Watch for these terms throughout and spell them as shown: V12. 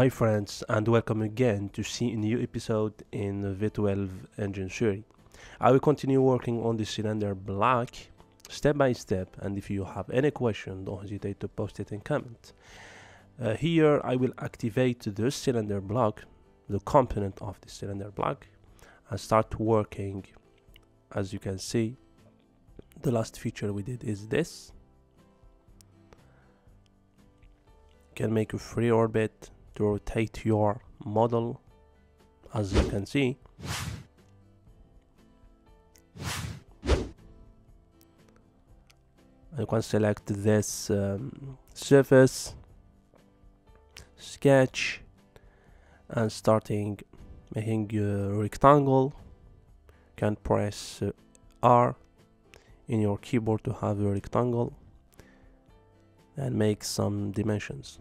Hi friends, and welcome again to see a new episode in V12 engine theory. I will continue working on the cylinder block step by step, and if you have any question, don't hesitate to post it in comment. Here I will activate the cylinder block, the component of the cylinder block, and start working. As you can see, the last feature we did is this. You can make a free orbit to rotate your model, as you can see. You can select this surface, sketch, and starting making a rectangle. You can press R in your keyboard to have a rectangle and make some dimensions.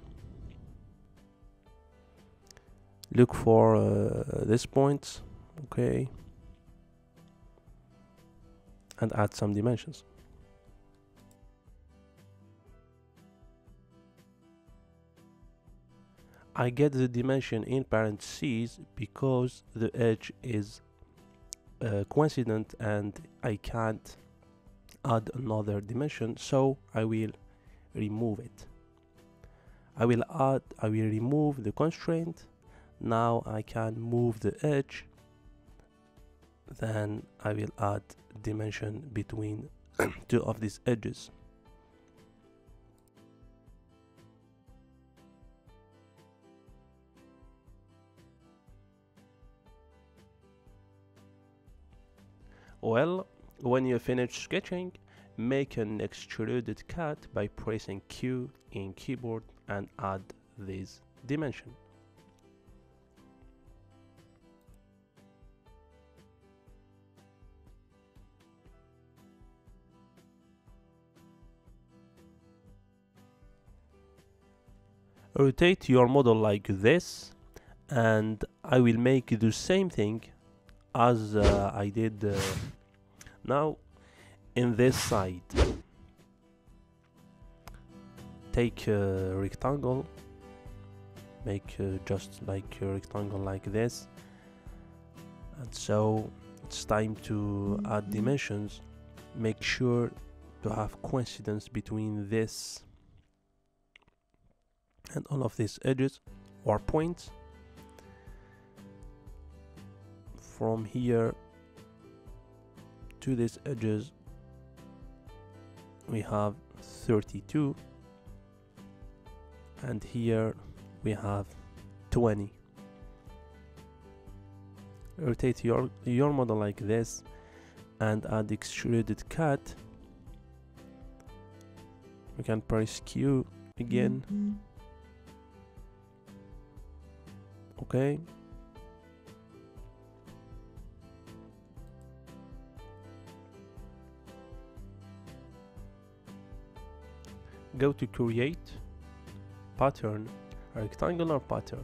Look for this point, okay, and add some dimensions. I get the dimension in parentheses because the edge is coincident and I can't add another dimension, so I will remove it. I will remove the constraint. Now I can move the edge, then I will add dimension between two of these edges. Well, when you finish sketching, make an extruded cut by pressing Q in keyboard and add this dimension. Rotate your model like this, and I will make the same thing as I did now in this side. Take a rectangle, make just like a rectangle like this, and so it's time to add dimensions. Make sure to have coincidence between this and all of these edges or points. From here to these edges we have 32, and here we have 20. Rotate your model like this and add extruded cut. We can press Q again. Okay, go to create pattern, rectangular pattern.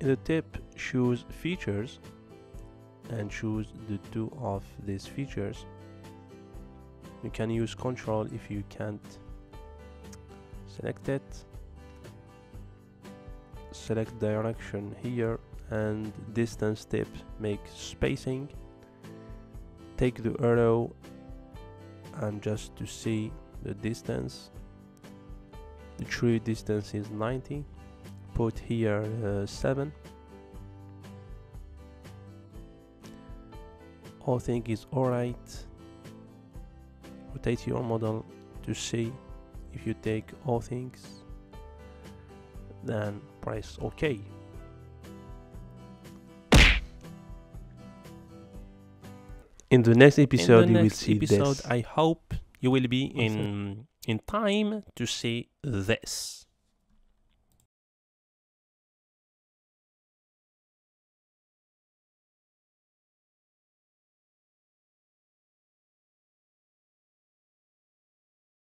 In the tip, choose features and choose the two of these features. You can use control if you can't select it. Select direction here, and distance tip, make spacing. Take the arrow and just to see the distance. The true distance is 90. Put here 7. All thing is alright. Rotate your model to see if you take all things, then press OK. In the next episode, you will see this. I hope you will be in time to see this.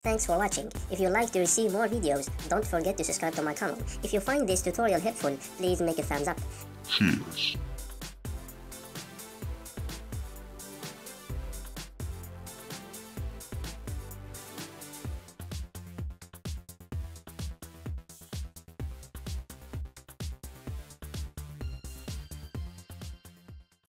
Thanks for watching. If you like to receive more videos, don't forget to subscribe to my channel. If you find this tutorial helpful, please make a thumbs up. Cheers.